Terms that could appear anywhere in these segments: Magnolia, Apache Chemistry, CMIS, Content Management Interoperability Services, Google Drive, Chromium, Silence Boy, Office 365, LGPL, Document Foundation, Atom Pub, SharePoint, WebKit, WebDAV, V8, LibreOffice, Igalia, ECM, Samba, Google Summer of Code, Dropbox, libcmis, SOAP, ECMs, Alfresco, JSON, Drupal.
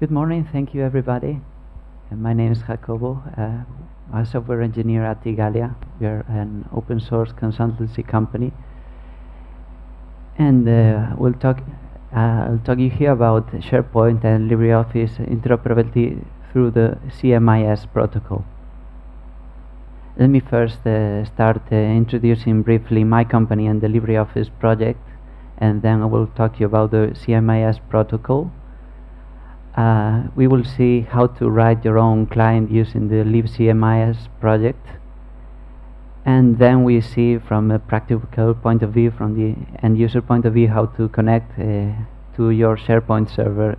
Good morning, thank you everybody. My name is Jacobo. I'm a software engineer at Igalia. We are an open source consultancy company. And I'll talk you here about SharePoint and LibreOffice interoperability through the CMIS protocol. Let me first start introducing briefly my company and the LibreOffice project, and then I will talk to you about the CMIS protocol. We will see how to write your own client using the libcmis project, and then we see from a practical point of view, from the end user point of view, how to connect to your SharePoint server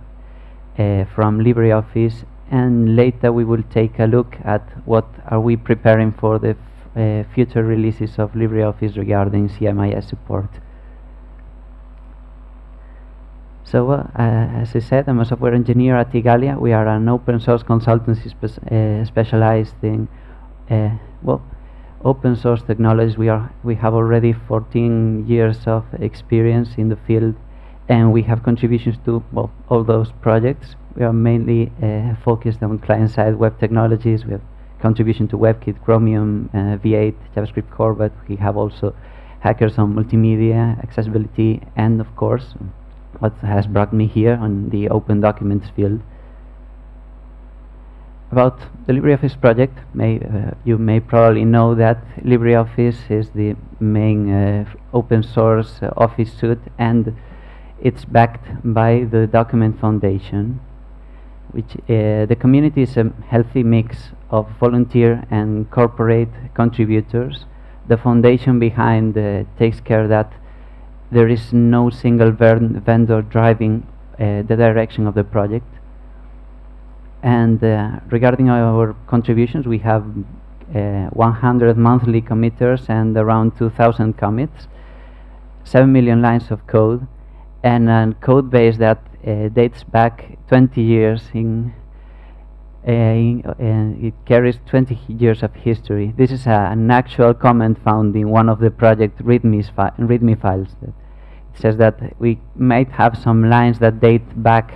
from LibreOffice, and later we will take a look at what are we preparing for the future releases of LibreOffice regarding CMIS support. So as I said, I'm a software engineer at Igalia. We are an open source consultancy specialized in open source technologies. We have already 14 years of experience in the field, and we have contributions to all those projects. We are mainly focused on client-side web technologies. We have contribution to WebKit, Chromium, V8, JavaScript Core, but we have also hackers on multimedia, accessibility, and of course, what has brought me here on the open documents field. About the LibreOffice project, you may probably know that LibreOffice is the main open source Office suite, and it's backed by the Document Foundation, which the community is a healthy mix of volunteer and corporate contributors. The foundation behind takes care that there is no single vendor driving the direction of the project. And regarding our contributions, we have 100 monthly committers and around 2,000 commits, 7 million lines of code, and a code base that dates back 20 years. It carries 20 years of history. This is an actual comment found in one of the project README files. It says that we might have some lines that date back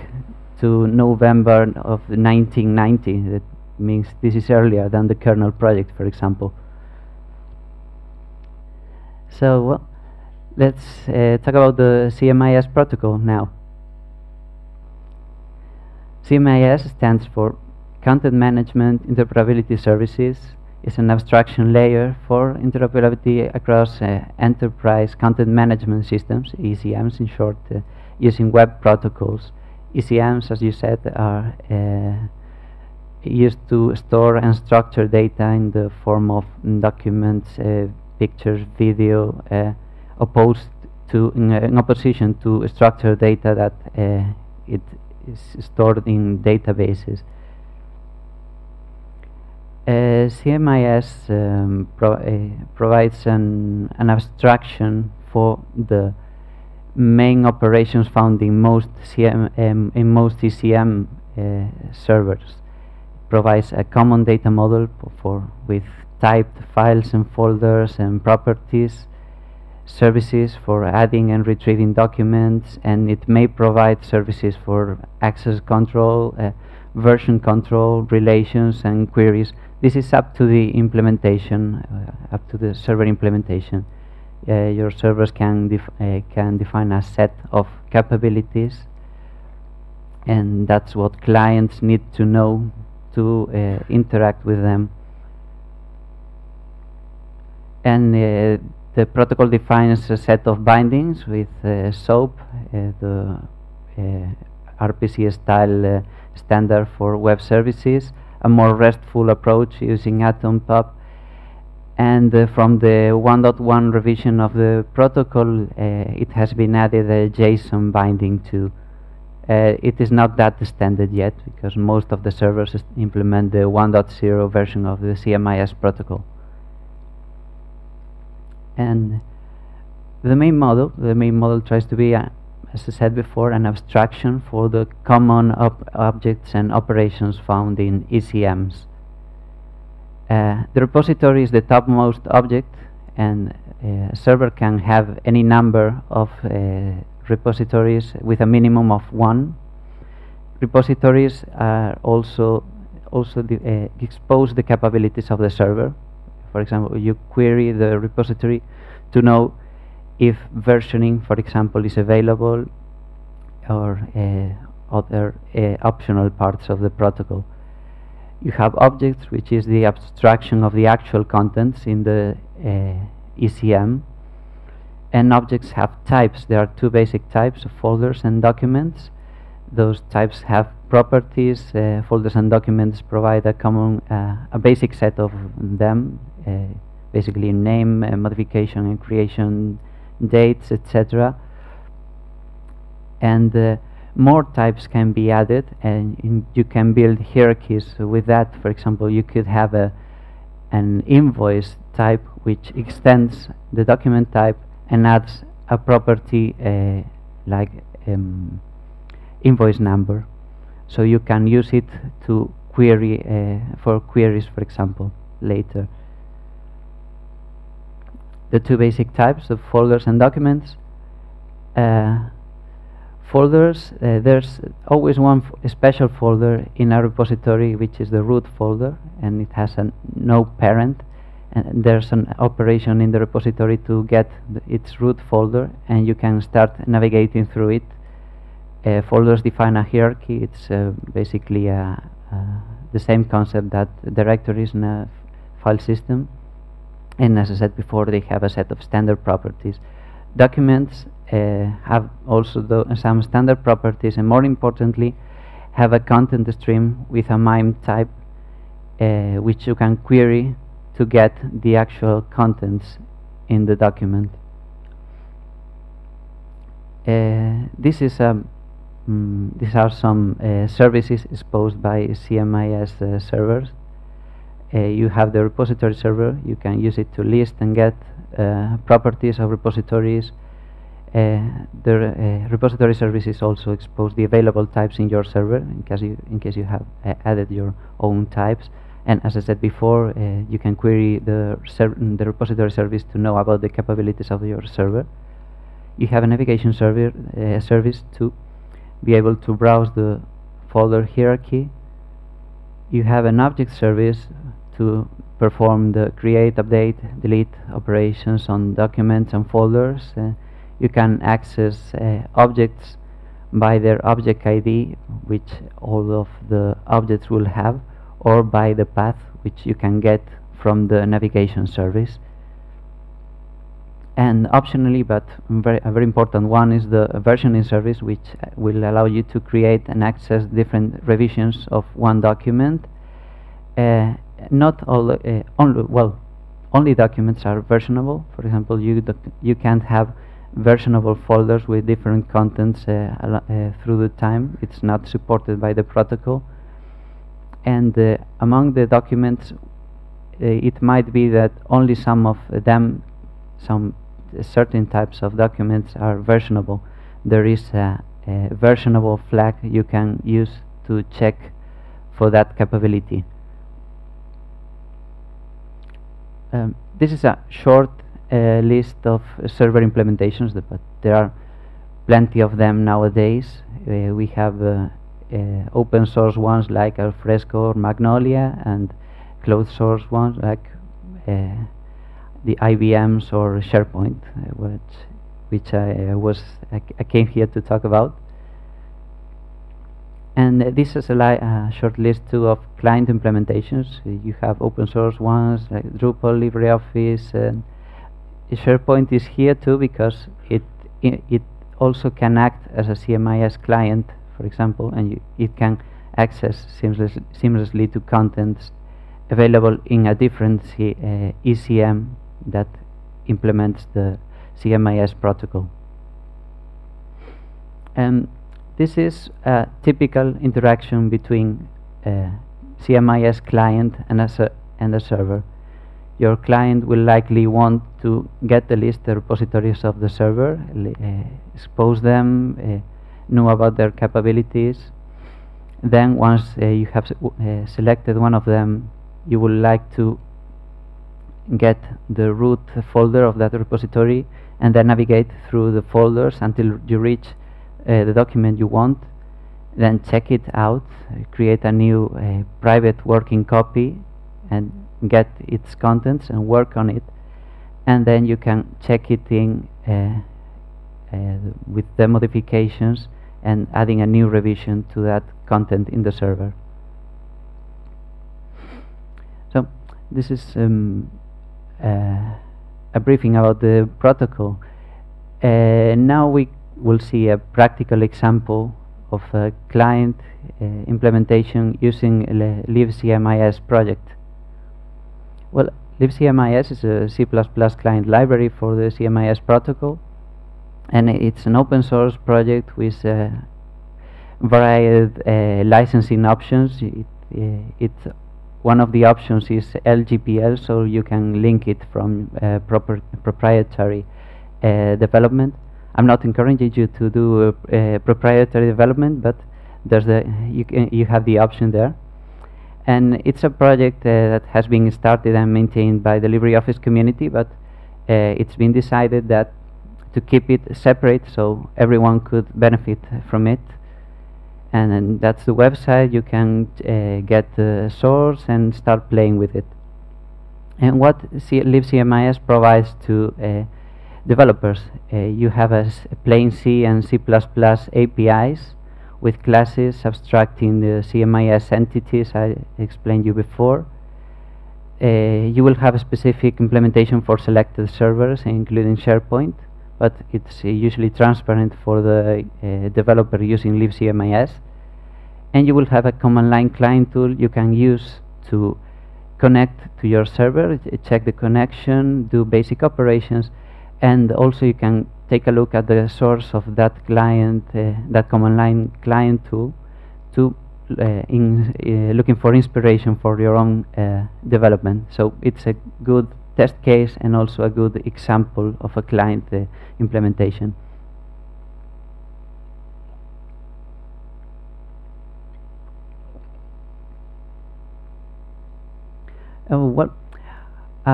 to November of 1990. That means this is earlier than the kernel project, for example. So let's talk about the CMIS protocol now. CMIS stands for Content Management Interoperability Services. Is an abstraction layer for interoperability across enterprise content management systems, ECMs in short, using web protocols. ECMs, as you said, are used to store and structure data in the form of documents, pictures, video, in opposition to structured data that it is stored in databases. CMIS provides an abstraction for the main operations found in most ECM servers. It provides a common data model with typed files and folders and properties, services for adding and retrieving documents, and it may provide services for access control, version control, relations, and queries. This is up to the implementation, up to the server implementation. Your servers can define a set of capabilities, and that's what clients need to know to interact with them. And the protocol defines a set of bindings with SOAP, the RPC style standard for web services, a more RESTful approach using Atom Pub, and from the 1.1 revision of the protocol, it has been added a JSON binding too. It is not that standard yet, because most of the servers implement the 1.0 version of the CMIS protocol. And the main model tries to be, as I said before, an abstraction for the common objects and operations found in ECMs. The repository is the topmost object, and a server can have any number of repositories with a minimum of one. Repositories are also expose the capabilities of the server. For example, you query the repository to know if versioning, for example, is available, or other optional parts of the protocol. You have objects, which is the abstraction of the actual contents in the ECM. And objects have types. There are two basic types of folders and documents. Those types have properties. Folders and documents provide a common, a basic set of them, basically name, modification and creation, dates, etc. And more types can be added, and you can build hierarchies with that. For example, you could have an invoice type which extends the document type and adds a property like invoice number. So you can use it to query for queries, for example, later. The two basic types of folders and documents. Folders, there's always one special folder in a repository, which is the root folder, and it has no parent, and there's an operation in the repository to get its root folder, and you can start navigating through it. Folders define a hierarchy. It's basically the same concept that directories in a file system, and as I said before, they have a set of standard properties. Documents have also some standard properties, and more importantly have a content stream with a MIME type which you can query to get the actual contents in the document. This is a these are some services exposed by CMIS servers. You have the repository server. You can use it to list and get properties of repositories. The repository services also expose the available types in your server in case you have added your own types. And as I said before, you can query the repository service to know about the capabilities of your server. You have a navigation service too. Be able to browse the folder hierarchy. You have an object service to perform the create, update, delete operations on documents and folders. You can access objects by their object ID, which all of the objects will have, or by the path which you can get from the navigation service. And optionally, but a very important one, is the versioning service, which will allow you to create and access different revisions of one document. Not all, only documents are versionable. For example, you can't have versionable folders with different contents through the time. It's not supported by the protocol. And among the documents, it might be that only some of them, certain types of documents are versionable. There is a versionable flag you can use to check for that capability. This is a short list of server implementations, but there are plenty of them nowadays. We have open source ones like Alfresco or Magnolia, and closed source ones like the IBMs or SharePoint, which I came here to talk about. And this is a short list too of client implementations. You have open source ones like Drupal, LibreOffice, and SharePoint is here too because it also can act as a CMIS client, for example, and it can access seamlessly to contents available in a different ECM that implements the CMIS protocol. This is a typical interaction between CMIS client and a server. Your client will likely want to get the list of repositories of the server, expose them, know about their capabilities. Then once you have selected one of them, you would like to get the root folder of that repository and then navigate through the folders until you reach the document you want. then check it out, create a new private working copy and get its contents and work on it, and then you can check it in with the modifications and adding a new revision to that content in the server. So this is a briefing about the protocol. Now we will see a practical example of a client implementation using libcmis project. Well, libcmis is a C++ client library for the CMIS protocol, and it's an open source project with varied licensing options. One of the options is LGPL, so you can link it from proprietary development. I'm not encouraging you to do proprietary development, but there's you have the option there. And it's a project that has been started and maintained by the LibreOffice community, but it's been decided that to keep it separate so everyone could benefit from it. And that's the website. You can get the source and start playing with it. And what libcmis provides to developers, you have a plain C and C++ APIs with classes abstracting the CMIS entities I explained you before. You will have a specific implementation for selected servers, including SharePoint, but it's usually transparent for the developer using libcmis. And you will have a command line client tool you can use to connect to your server, check the connection, do basic operations, and also you can take a look at the source of that client, that command line client tool, to looking for inspiration for your own development. So it's a good test case and also a good example of a client implementation. I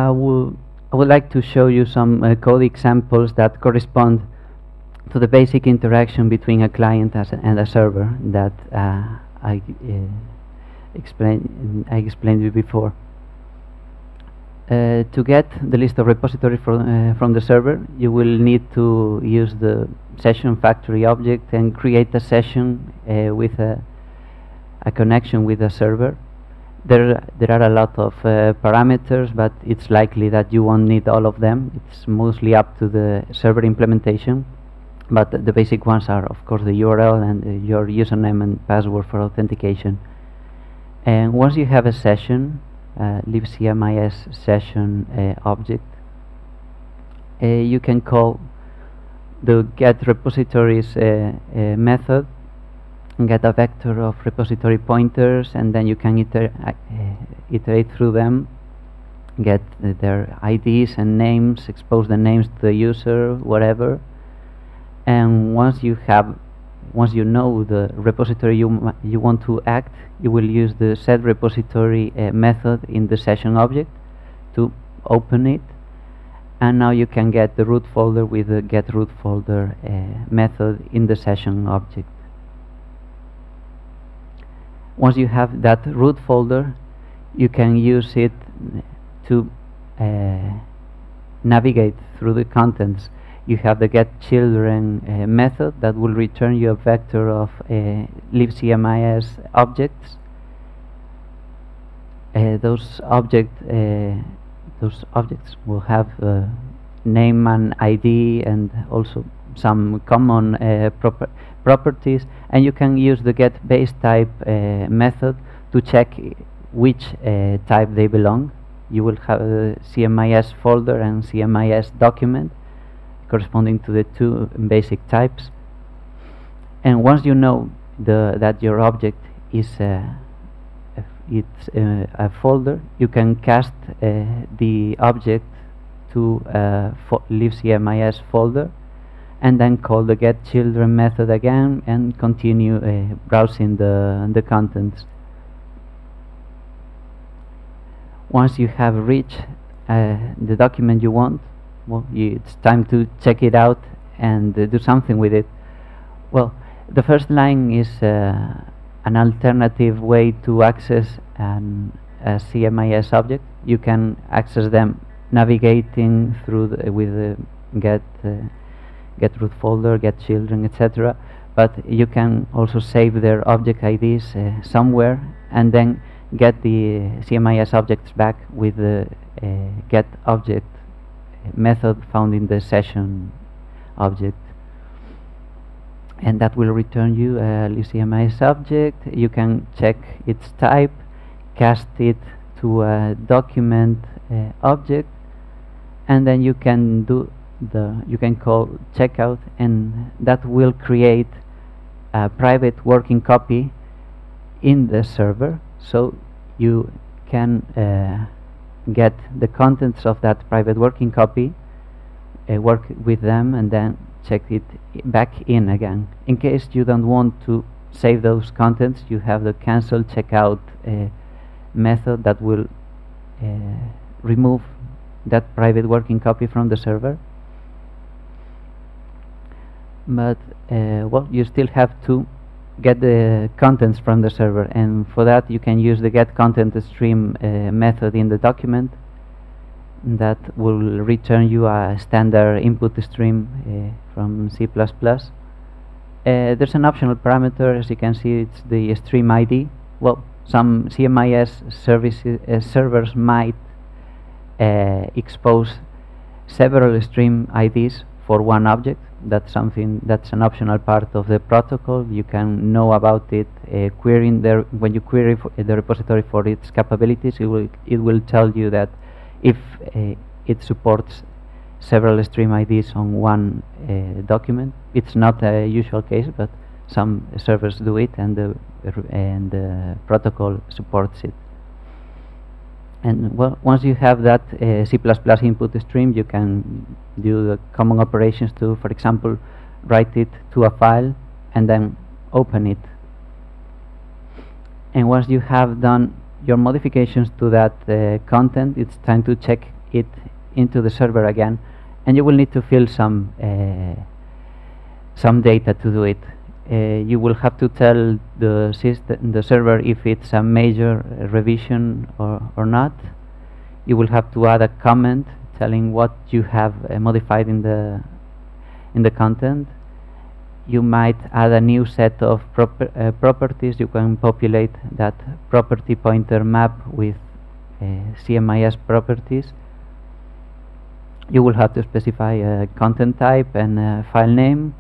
would like to show you some code examples that correspond to the basic interaction between a client and a server that I explained you before. To get the list of repositories from the server, you will need to use the session factory object and create a session with a connection with a server. There are a lot of parameters, but it's likely that you won't need all of them. It's mostly up to the server implementation, but the basic ones are, of course, the URL and your username and password for authentication. And once you have a session, libcmis session object, you can call the get repositories method and get a vector of repository pointers, and then you can iterate through them, get their IDs and names, expose the names to the user, whatever. And once you know the repository you want to act, you will use the set repository method in the session object to open it. And now you can get the root folder with the get root folder method in the session object. Once you have that root folder, you can use it to navigate through the contents. You have the getChildren method that will return you a vector of libcmis objects. Those objects will have name and ID and also some common properties, and you can use the getBaseType method to check which type they belong. You will have a CMIS folder and CMIS document corresponding to the two basic types. And once you know that your object is a folder, you can cast the object to libcmis folder and then call the getChildren method again and continue browsing the contents. Once you have reached the document you want, well, it's time to check it out and do something with it. Well, The first line is an alternative way to access a CMIS object. You can access them navigating through the, with get root folder, get children, etc. But you can also save their object IDs somewhere, and then get the CMIS objects back with the get object method found in the session object, and that will return you a CMIS object. You can check its type, cast it to a document object, and then you can call checkout, and that will create a private working copy in the server, so you can get the contents of that private working copy, work with them, and then check it back in again. In case you don't want to save those contents, you have the cancel checkout method that will remove that private working copy from the server. But well, you still have to get the contents from the server, and for that you can use the get content stream method in the document that will return you a standard input stream from C++. There's an optional parameter, as you can see, it's the stream ID. Well, some CMIS services, servers might expose several stream IDs for one object. That's something that's an optional part of the protocol. You can know about it querying there. When you query the repository for its capabilities, it will tell you that if it supports several stream IDs on one document. It's not a usual case, but some servers do it, and the protocol supports it. And well, once you have that C++ input stream, you can do the common operations to, for example, write it to a file and then open it. And once you have done your modifications to that content, it's time to check it into the server again, and you will need to fill some data to do it. You will have to tell the system, the server, if it's a major revision or not. You will have to add a comment telling what you have modified in the content. You might add a new set of properties. You can populate that property pointer map with CMIS properties. You will have to specify a content type and a file name.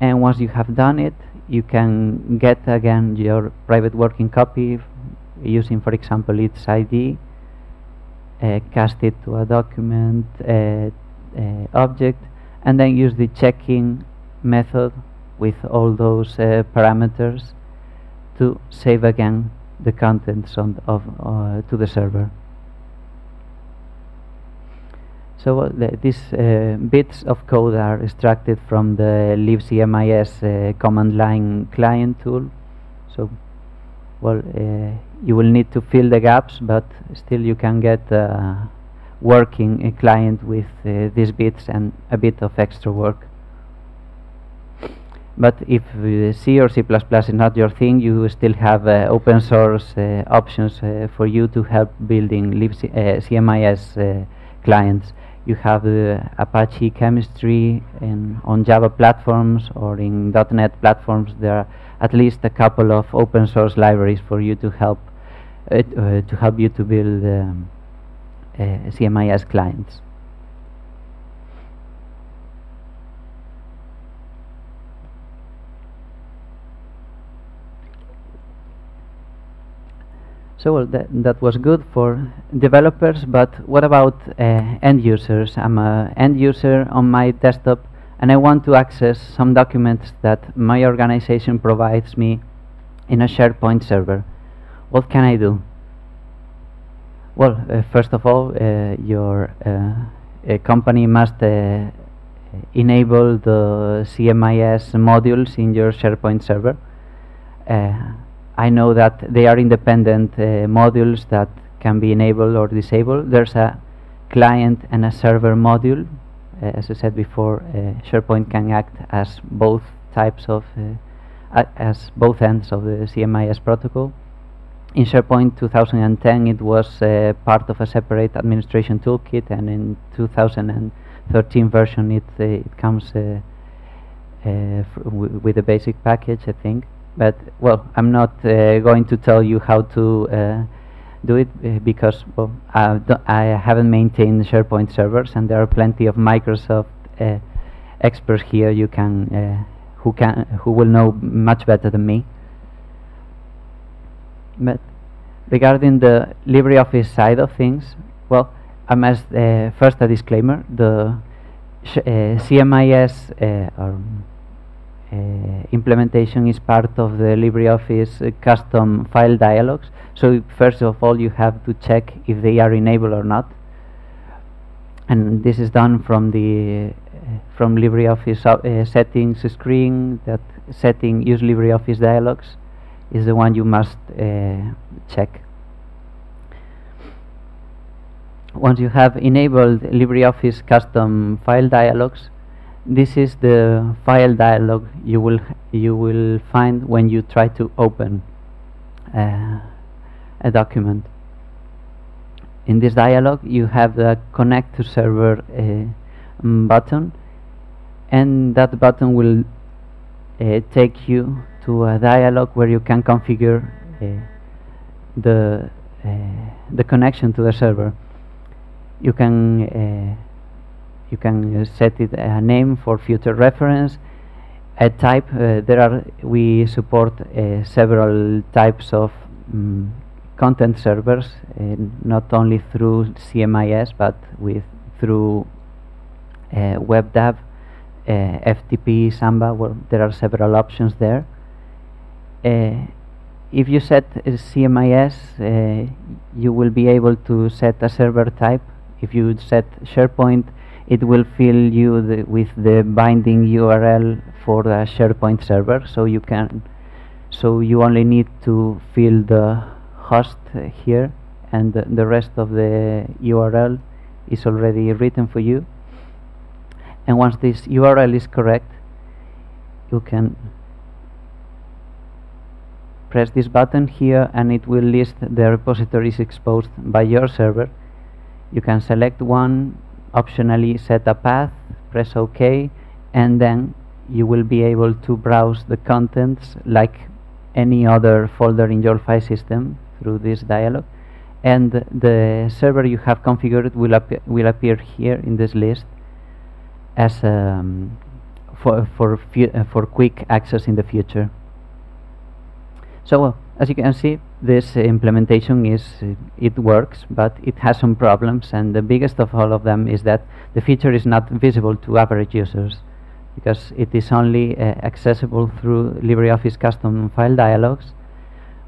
And once you have done it, you can get again your private working copy using, for example, its ID, cast it to a document object, and then use the checking method with all those parameters to save again the contents to the server. So these bits of code are extracted from the libcmis command line client tool. So, well, you will need to fill the gaps, but still you can get a working client with these bits and a bit of extra work. But if C or C++ is not your thing, you still have open source options for you to help building CMIS clients. You have the Apache Chemistry on Java platforms, or in .NET platforms. There are at least a couple of open source libraries for you to help you to build CMIS clients. So well, that was good for developers, but what about end users? I'm an end user on my desktop, and I want to access some documents that my organization provides me in a SharePoint server. What can I do? Well, first of all, your company must enable the CMIS modules in your SharePoint server. I know that they are independent modules that can be enabled or disabled. There's a client and a server module. As I said before, SharePoint can act as both types of as both ends of the CMIS protocol. In SharePoint 2010 it was part of a separate administration toolkit, and in 2013 version it comes with a basic package, I think. But well, I'm not going to tell you how to do it, because well, I haven't maintained SharePoint servers, and there are plenty of Microsoft experts here you can who will know much better than me. But regarding the LibreOffice side of things, well, I must first a disclaimer: the CMIS implementation is part of the LibreOffice custom file dialogues, so first of all you have to check if they are enabled or not, and this is done from the LibreOffice settings screen. That setting, use LibreOffice dialogues, is the one you must check. Once you have enabled LibreOffice custom file dialogues, this is the file dialog you will find when you try to open a document. In this dialog you have the connect to server button, and that button will take you to a dialog where you can configure the connection to the server. You can set it a name for future reference, a type. We support several types of content servers, not only through CMIS but through WebDAV, FTP, Samba. Well, there are several options there. If you set CMIS, you will be able to set a server type. If you set SharePoint, it will fill you with the binding URL for the SharePoint server, so you can, so you only need to fill the host here, and the rest of the URL is already written for you. And once this URL is correct, you can press this button here, and it will list the repositories exposed by your server. You can select one, optionally set a path, press OK, and then you will be able to browse the contents like any other folder in your file system through this dialog, and the server you have configured will appear here in this list as for quick access in the future. So as you can see, this implementation it works, but it has some problems, and the biggest of all of them is that the feature is not visible to average users, because it is only accessible through LibreOffice custom file dialogues,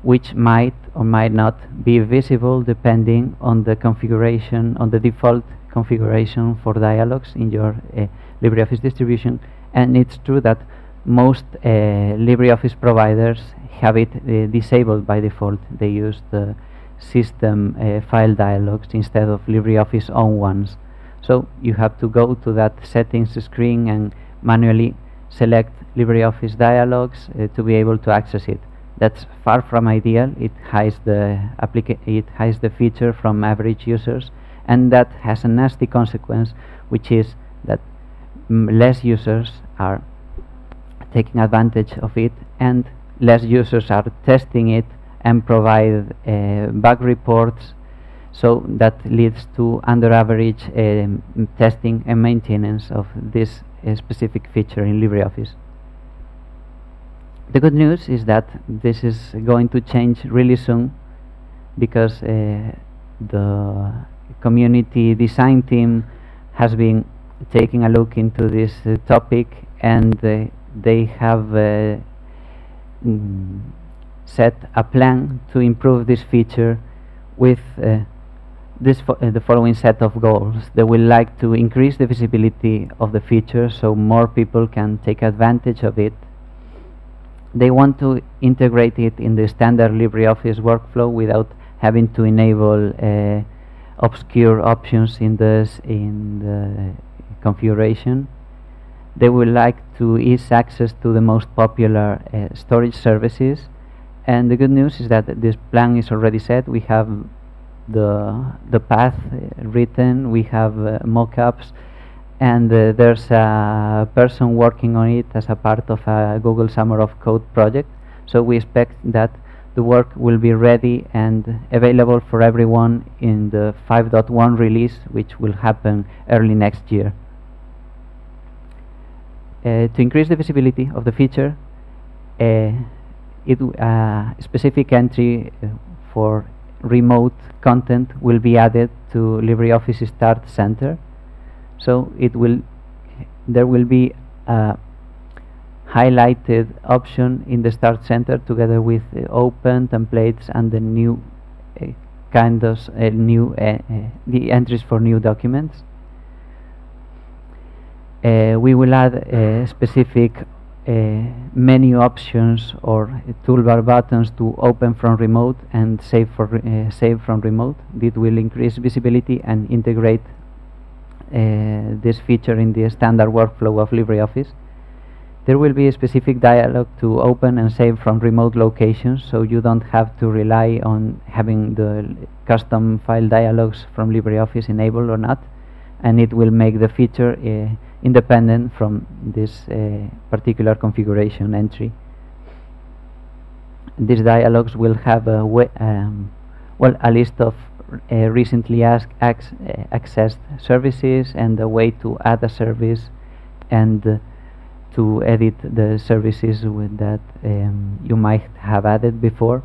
which might or might not be visible depending on the configuration, on the default configuration for dialogues in your LibreOffice distribution. And it's true that most LibreOffice providers have it disabled by default. They use the system file dialogues instead of LibreOffice own ones. So you have to go to that settings screen and manually select LibreOffice dialogues to be able to access it. That's far from ideal. It hides the feature from average users, and that has a nasty consequence, which is that less users are taking advantage of it, and less users are testing it and provide bug reports, so that leads to under average testing and maintenance of this specific feature in LibreOffice. The good news is that this is going to change really soon, because the community design team has been taking a look into this topic, and they have set a plan to improve this feature with the following set of goals. They will like to increase the visibility of the feature so more people can take advantage of it. They want to integrate it in the standard LibreOffice workflow without having to enable obscure options in the configuration. They would like to ease access to the most popular storage services. And the good news is that this plan is already set. We have the path written, we have mock-ups, and there's a person working on it as a part of a Google Summer of Code project. So we expect that the work will be ready and available for everyone in the 5.1 release, which will happen early next year. To increase the visibility of the feature, specific entry for remote content will be added to LibreOffice Start Center. So it will, there will be a highlighted option in the Start Center together with open templates and the new the entries for new documents. We will add specific menu options or toolbar buttons to open from remote and save from remote. This will increase visibility and integrate this feature in the standard workflow of LibreOffice. There will be a specific dialog to open and save from remote locations, so you don't have to rely on having the custom file dialogs from LibreOffice enabled or not, and it will make the feature independent from this particular configuration entry. These dialogs will have a a list of recently accessed services and a way to add a service and to edit the services with that you might have added before,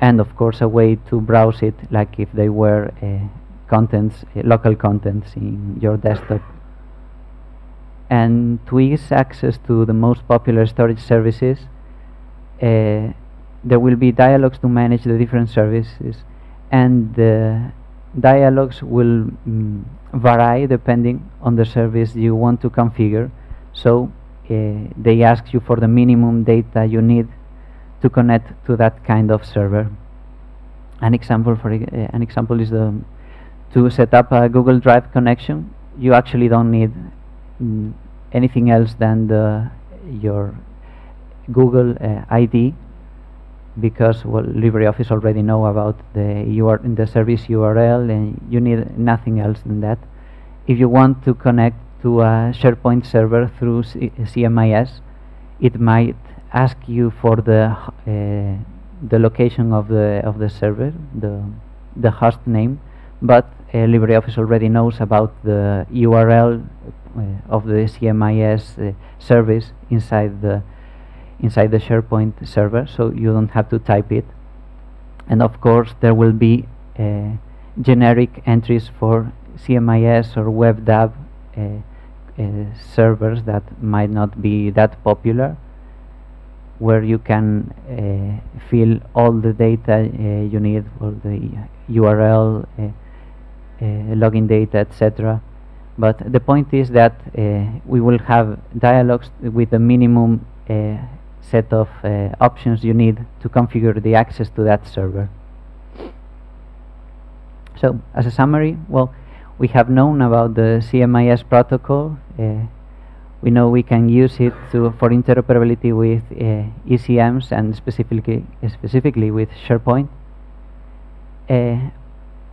and of course a way to browse it like if they were local contents in your desktop. And to ease access to the most popular storage services, there will be dialogues to manage the different services, and the dialogues will vary depending on the service you want to configure. So they ask you for the minimum data you need to connect to that kind of server. An example is to set up a Google Drive connection. You actually don't need anything else than your Google ID, because well, LibreOffice already know about the service URL, and you need nothing else than that. If you want to connect to a SharePoint server through CMIS, it might ask you for the location of the server, the host name, but LibreOffice already knows about the URL of the CMIS service inside the SharePoint server, so you don't have to type it. And of course there will be generic entries for CMIS or WebDAV servers that might not be that popular, where you can fill all the data you need, all the URL, login data, etc. But the point is that we will have dialogues with the minimum set of options you need to configure the access to that server. So as a summary, well, we have known about the CMIS protocol. We know we can use it for interoperability with ECMs and specifically with SharePoint.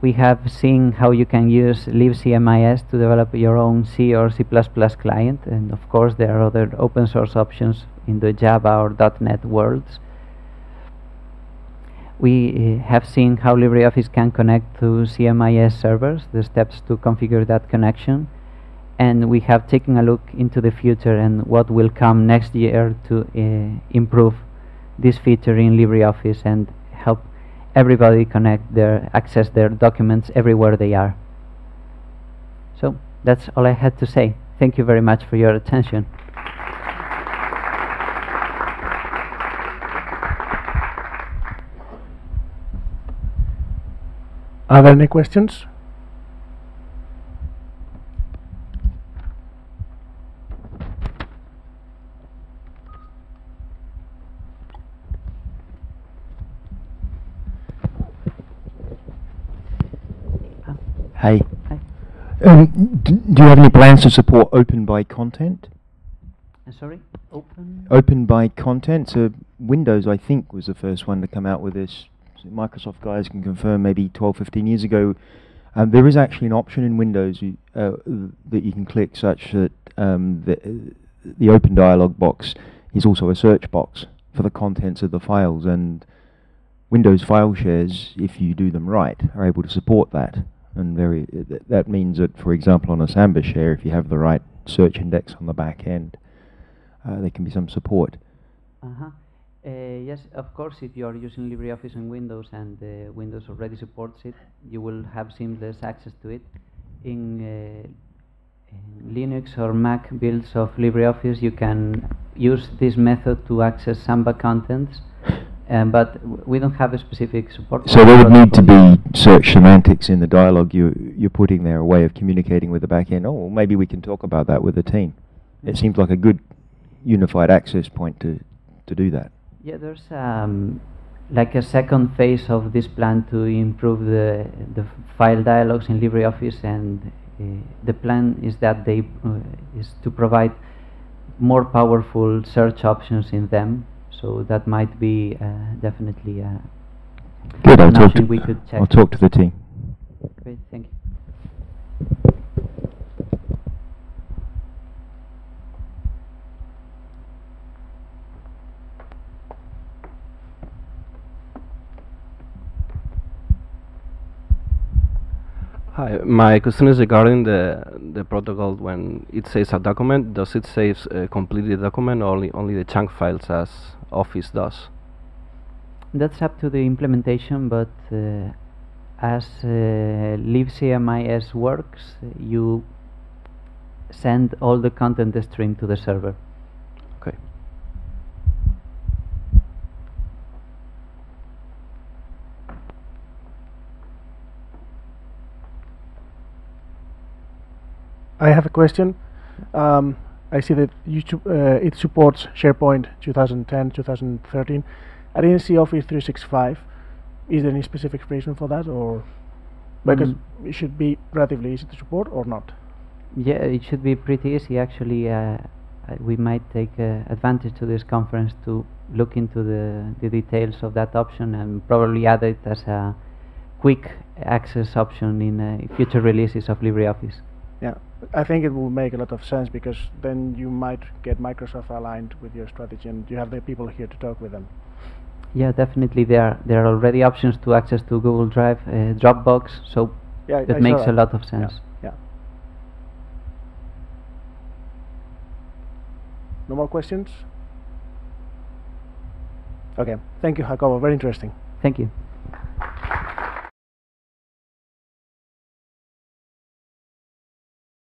We have seen how you can use libcmis to develop your own C or C++ client, and of course there are other open source options in the Java or .NET worlds. We have seen how LibreOffice can connect to CMIS servers, the steps to configure that connection, and we have taken a look into the future and what will come next year to improve this feature in LibreOffice and help everybody access their documents everywhere they are. So that's all I had to say. Thank you very much for your attention. Are there any questions? Hi. Do you have any plans to support open by content? Sorry, open? Open by content. So Windows, I think, was the first one to come out with this. So Microsoft guys can confirm maybe 12, 15 years ago. There is actually an option in Windows that you can click such that the open dialog box is also a search box for the contents of the files, and Windows file shares, if you do them right, are able to support that. And that means that, for example, on a Samba share, if you have the right search index on the back end, there can be some support. Yes, of course, if you are using LibreOffice on Windows and Windows already supports it, you will have seamless access to it. In Linux or Mac builds of LibreOffice, you can use this method to access Samba contents, but we don't have a specific support. So there would need to be search semantics in the dialogue you're putting there, a way of communicating with the back end. Oh, well, maybe we can talk about that with the team. It seems like a good unified access point to do that. Yeah, there's like a second phase of this plan to improve the file dialogues in LibreOffice, and the plan is that they is to provide more powerful search options in them. So that might be definitely a good option we could check. I'll talk to the team. Great, thank you. Hi, my question is regarding the protocol. When it saves a document, does it save completely the document, or only the chunk files as Office does? That's up to the implementation, but as libcmis works, you send all the content stream to the server. Okay. I have a question. I see that you it supports SharePoint 2010, 2013. I didn't see Office 365. Is there any specific reason for that, or because it should be relatively easy to support, or not? Yeah, it should be pretty easy. Actually, we might take advantage to this conference to look into the details of that option and probably add it as a quick access option in future releases of LibreOffice. Yeah, I think it will make a lot of sense, because then you might get Microsoft aligned with your strategy, and you have the people here to talk with them. Yeah, definitely. There are already options to access to Google Drive, Dropbox, so yeah, that makes a lot of sense. Yeah. No more questions? Okay. Thank you, Jacobo. Very interesting. Thank you.